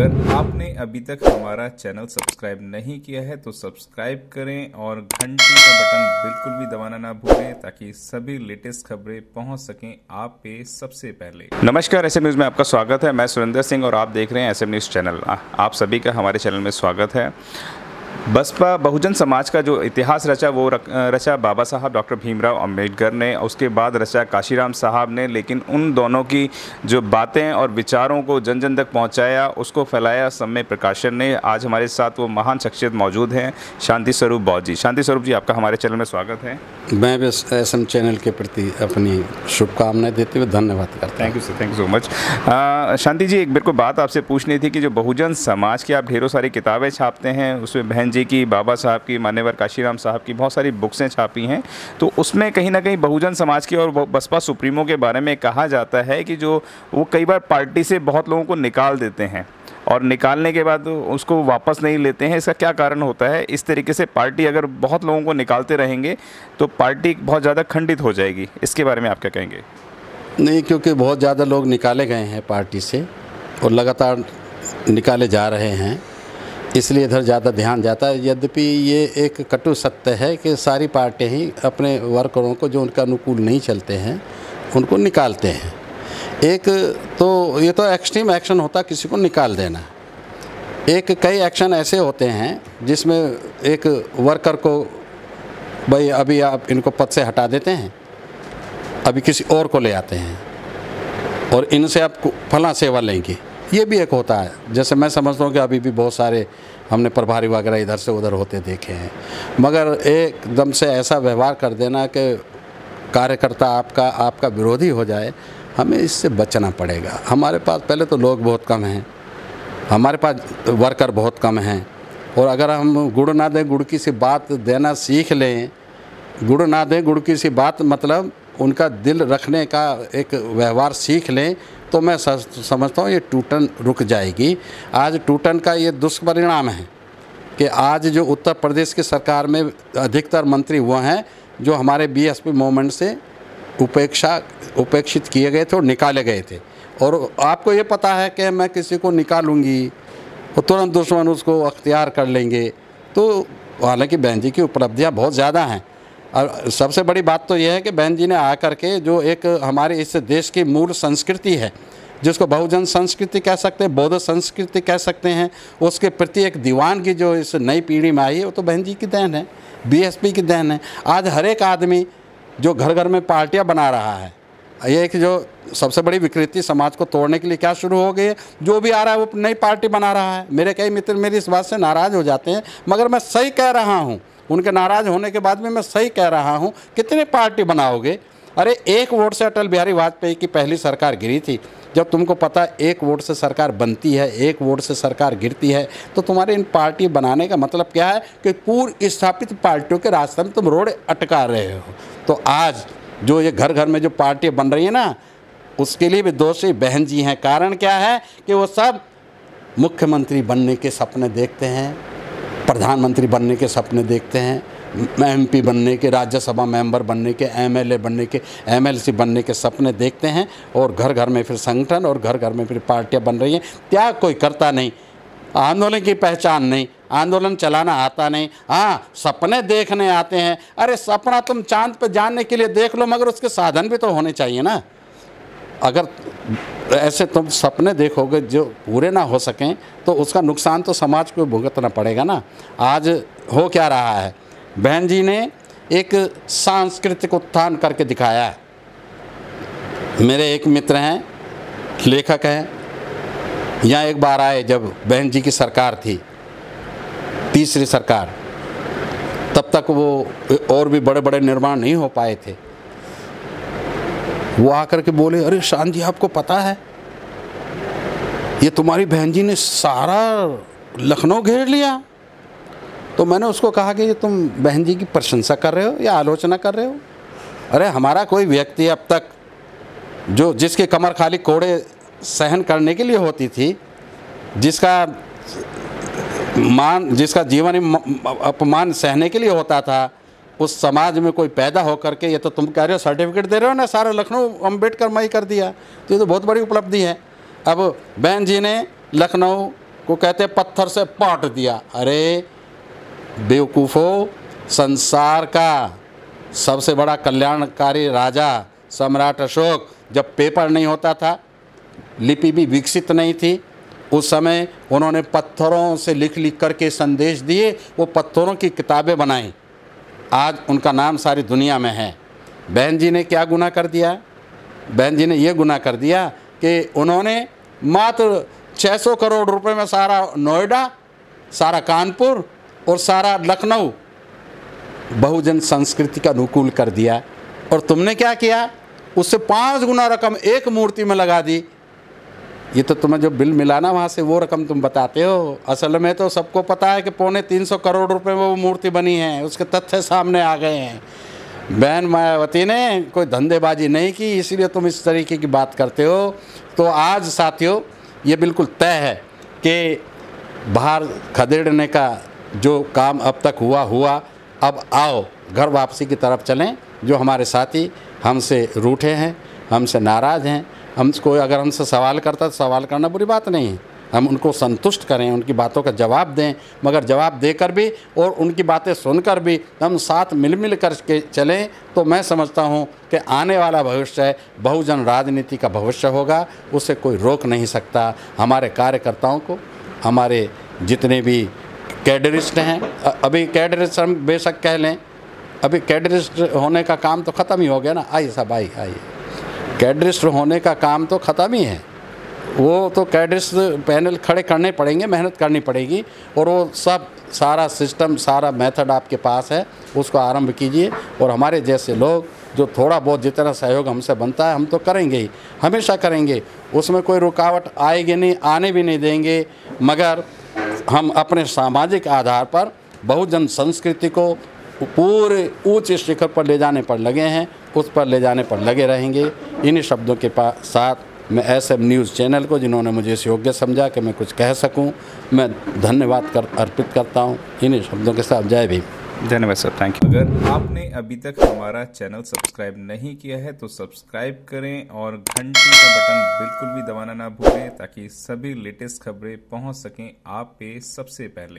अगर आपने अभी तक हमारा चैनल सब्सक्राइब नहीं किया है तो सब्सक्राइब करें और घंटी का बटन बिल्कुल भी दबाना ना भूलें ताकि सभी लेटेस्ट खबरें पहुंच सकें आप पे सबसे पहले। नमस्कार, एसएम न्यूज़ में आपका स्वागत है। मैं सुरेंद्र सिंह और आप देख रहे हैं एसएम न्यूज़ चैनल। आप सभी का हमारे चैनल में स्वागत है। बसपा बहुजन समाज का जो इतिहास रचा वो रचा बाबा साहब डॉक्टर भीमराव अंबेडकर ने, उसके बाद रचा काशीराम साहब ने, लेकिन उन दोनों की जो बातें और विचारों को जन जन तक पहुंचाया, उसको फैलाया समय प्रकाशन ने। आज हमारे साथ वो महान शख्सियत मौजूद हैं, शांति स्वरूप बौद्ध जी। शांति स्वरूप जी, आपका हमारे चैनल में स्वागत है। मैं भी एसएम चैनल के प्रति अपनी शुभकामनाएं देते हुए धन्यवाद करता हूं। Thank you sir, thank you so much. Shanti ji, एक बिल्कुल बात आपसे पूछनी थी कि जो बहुजन समाज की आप ढेरों सारी किताबें छापते हैं, उसमें बहन जी की, बाबा साहब की, मान्यवर काशीराम साहब की बहुत सारी बुक्सें छापी हैं, तो उसमें कहीं ना कहीं बहुजन समाज की और बसपा सुप्रीमो के बारे में कहा जाता है कि जो वो कई बार पार्टी से बहुत लोगों को निकाल देते हैं और निकालने के बाद उसको वापस नहीं लेते हैं। इसका क्या कारण होता है? इस तरीके से पार्टी अगर बहुत लोगों को निकालते रहेंगे तो पार्टी बहुत ज़्यादा खंडित हो जाएगी। इसके बारे में आप क्या कहेंगे? नहीं, क्योंकि बहुत ज़्यादा लोग निकाले गए हैं पार्टी से और लगातार निकाले जा रहे हैं, इसलिए इधर ज़्यादा ध्यान जाता है। यद्यपि ये एक कटु सत्य है कि सारी पार्टियाँ ही अपने वर्करों को जो उनका अनुकूल नहीं चलते हैं उनको निकालते हैं। एक तो ये तो एक्सट्रीम एक्शन होता किसी को निकाल देना, एक कई एक्शन ऐसे होते हैं जिसमें एक वर्कर को भाई अभी आप इनको पद से हटा देते हैं, अभी किसी और को ले आते हैं और इनसे आप फला सेवा लेंगे, ये भी एक होता है। जैसे मैं समझता हूँ कि अभी भी बहुत सारे हमने प्रभारी वगैरह इधर से उधर होते देखे हैं, मगर एकदम से ऐसा व्यवहार कर देना कि कार्यकर्ता आपका विरोधी हो जाए, हमें इससे बचना पड़ेगा। हमारे पास पहले तो लोग बहुत कम हैं, हमारे पास वर्कर बहुत कम हैं, और अगर हम गुड़ ना दें गुड़ की सी बात देना सीख लें, गुड़ ना दें गुड़ की सी बात मतलब उनका दिल रखने का एक व्यवहार सीख लें, तो मैं समझता हूँ ये टूटन रुक जाएगी। आज टूटन का ये दुष्परिणाम है कि आज जो उत्तर प्रदेश की सरकार में अधिकतर मंत्री वो हैं जो हमारे बीएसपी मूवमेंट से उपेक्षित किए गए थे और निकाले गए थे। और आपको ये पता है कि मैं किसी को निकालूंगी तो तुरंत दुश्मन उसको अख्तियार कर लेंगे। तो हालांकि बहन जी की उपलब्धियाँ बहुत ज़्यादा हैं, और सबसे बड़ी बात तो यह है कि बहन जी ने आकर के जो एक हमारे इस देश की मूल संस्कृति है, जिसको बहुजन संस्कृति कह सकते हैं, बौद्ध संस्कृति कह सकते हैं, उसके प्रति एक दीवानगी जो इस नई पीढ़ी में आई है, वो तो बहन जी की देन है, बीएसपी की देन है। आज हर एक आदमी जो घर घर में पार्टियाँ बना रहा है, ये एक जो सबसे बड़ी विकृति समाज को तोड़ने के लिए क्या शुरू हो गई है, जो भी आ रहा है वो नई पार्टी बना रहा है। मेरे कई मित्र मेरी इस बात से नाराज़ हो जाते हैं, मगर मैं सही कह रहा हूँ। उनके नाराज़ होने के बाद में मैं सही कह रहा हूँ, कितने पार्टी बनाओगे? अरे एक वोट से अटल बिहारी वाजपेयी की पहली सरकार गिरी थी। जब तुमको पता एक वोट से सरकार बनती है, एक वोट से सरकार गिरती है, तो तुम्हारे इन पार्टी बनाने का मतलब क्या है कि पूर्व स्थापित पार्टियों के रास्ते में तुम रोड अटका रहे हो। तो आज जो ये घर घर में जो पार्टियाँ बन रही है ना, उसके लिए भी दोषी बहन जी हैं। कारण क्या है कि वो सब मुख्यमंत्री बनने के सपने देखते हैं, प्रधानमंत्री बनने के सपने देखते हैं, एमपी बनने के, राज्यसभा मेंबर बनने के, एमएलए बनने के, एमएलसी बनने के सपने देखते हैं, और घर घर में फिर संगठन और घर घर में फिर पार्टियां बन रही हैं। त्याग कोई करता नहीं, आंदोलन की पहचान नहीं, आंदोलन चलाना आता नहीं। हाँ, सपने देखने आते हैं। अरे सपना तुम चांद पर जाने के लिए देख लो, मगर उसके साधन भी तो होने चाहिए ना। अगर ऐसे तुम सपने देखोगे जो पूरे ना हो सकें तो उसका नुकसान तो समाज को भुगतना पड़ेगा ना। आज हो क्या रहा है, बहन जी ने एक सांस्कृतिक उत्थान करके दिखाया है। मेरे एक मित्र हैं, लेखक हैं, यहाँ एक बार आए जब बहन जी की सरकार थी, तीसरी सरकार, तब तक वो और भी बड़े बड़े निर्माण नहीं हो पाए थे। वो आकर के बोले, अरे शांत जी, आपको पता है ये तुम्हारी बहन जी ने सारा लखनऊ घेर लिया। तो मैंने उसको कहा कि ये तुम बहन जी की प्रशंसा कर रहे हो या आलोचना कर रहे हो? अरे हमारा कोई व्यक्ति अब तक जो जिसके कमर खाली कोड़े सहन करने के लिए होती थी, जिसका जीवन अपमान सहने के लिए होता था, उस समाज में कोई पैदा होकर के, ये तो तुम कह रहे हो सर्टिफिकेट दे रहे हो ना, सारा लखनऊ अंबेडकर मई कर दिया, तो ये तो बहुत बड़ी उपलब्धि है। अब बहन जी ने लखनऊ को कहते पत्थर से पौट दिया। अरे बेवकूफ़ो, संसार का सबसे बड़ा कल्याणकारी राजा सम्राट अशोक, जब पेपर नहीं होता था, लिपि भी विकसित नहीं थी उस समय, उन्होंने पत्थरों से लिख लिख करके संदेश दिए, वो पत्थरों की किताबें बनाई। आज उनका नाम सारी दुनिया में है। बहन जी ने क्या गुनाह कर दिया? बहन जी ने ये गुनाह कर दिया कि उन्होंने मात्र 600 करोड़ रुपए में सारा नोएडा, सारा कानपुर और सारा लखनऊ बहुजन संस्कृति का अनुकूल कर दिया। और तुमने क्या किया? उससे 5 गुना रकम एक मूर्ति में लगा दी। ये तो तुम्हें जो बिल मिला ना वहाँ से, वो रकम तुम बताते हो। असल में तो सबको पता है कि 3.25 करोड़ रुपए में वो मूर्ति बनी है, उसके तथ्य सामने आ गए हैं। बहन मायावती ने कोई धंधेबाजी नहीं की, इसीलिए तुम इस तरीके की बात करते हो। तो आज साथियों, ये बिल्कुल तय है कि बाहर खदेड़ने का जो काम अब तक हुआ, अब आओ घर वापसी की तरफ चलें। जो हमारे साथी हमसे रूठे हैं, हमसे नाराज़ हैं, हमको अगर हमसे सवाल करता तो सवाल करना बुरी बात नहीं है, हम उनको संतुष्ट करें, उनकी बातों का जवाब दें, मगर जवाब देकर भी और उनकी बातें सुनकर भी हम साथ मिल करके चलें। तो मैं समझता हूं कि आने वाला भविष्य है, बहुजन राजनीति का भविष्य होगा, उसे कोई रोक नहीं सकता। हमारे कार्यकर्ताओं को, हमारे जितने भी कैडरिस्ट हैं, अभी कैडरिस्ट हम बेशक कह लें, अभी कैडरिस्ट होने का काम तो ख़त्म ही हो गया ना। आइए साहब, आइए, कैडरिस्ट होने का काम तो ख़त्म ही है। वो तो कैडरिस्ट पैनल खड़े करने पड़ेंगे, मेहनत करनी पड़ेगी, और वो सब सारा सिस्टम, सारा मेथड आपके पास है, उसको आरंभ कीजिए। और हमारे जैसे लोग जो थोड़ा बहुत जितना सहयोग हमसे बनता है हम तो करेंगे ही, हमेशा करेंगे, उसमें कोई रुकावट आएगी नहीं, आने भी नहीं देंगे। मगर हम अपने सामाजिक आधार पर बहुजन संस्कृति को पूरे ऊंचे शिखर पर ले जाने पर लगे हैं, उस पर ले जाने पर लगे रहेंगे। इन्हीं शब्दों के साथ मैं एसएम न्यूज़ चैनल को, जिन्होंने मुझे इस योग्य समझा कि मैं कुछ कह सकूं, मैं धन्यवाद अर्पित करता हूं। इन्हीं शब्दों के साथ जय भीम। धन्यवाद सर, थैंक यू। अगर आपने अभी तक हमारा चैनल सब्सक्राइब नहीं किया है तो सब्सक्राइब करें और घंटी का बटन बिल्कुल भी दबाना ना भूलें, ताकि सभी लेटेस्ट खबरें पहुंच सकें आप पे सबसे पहले।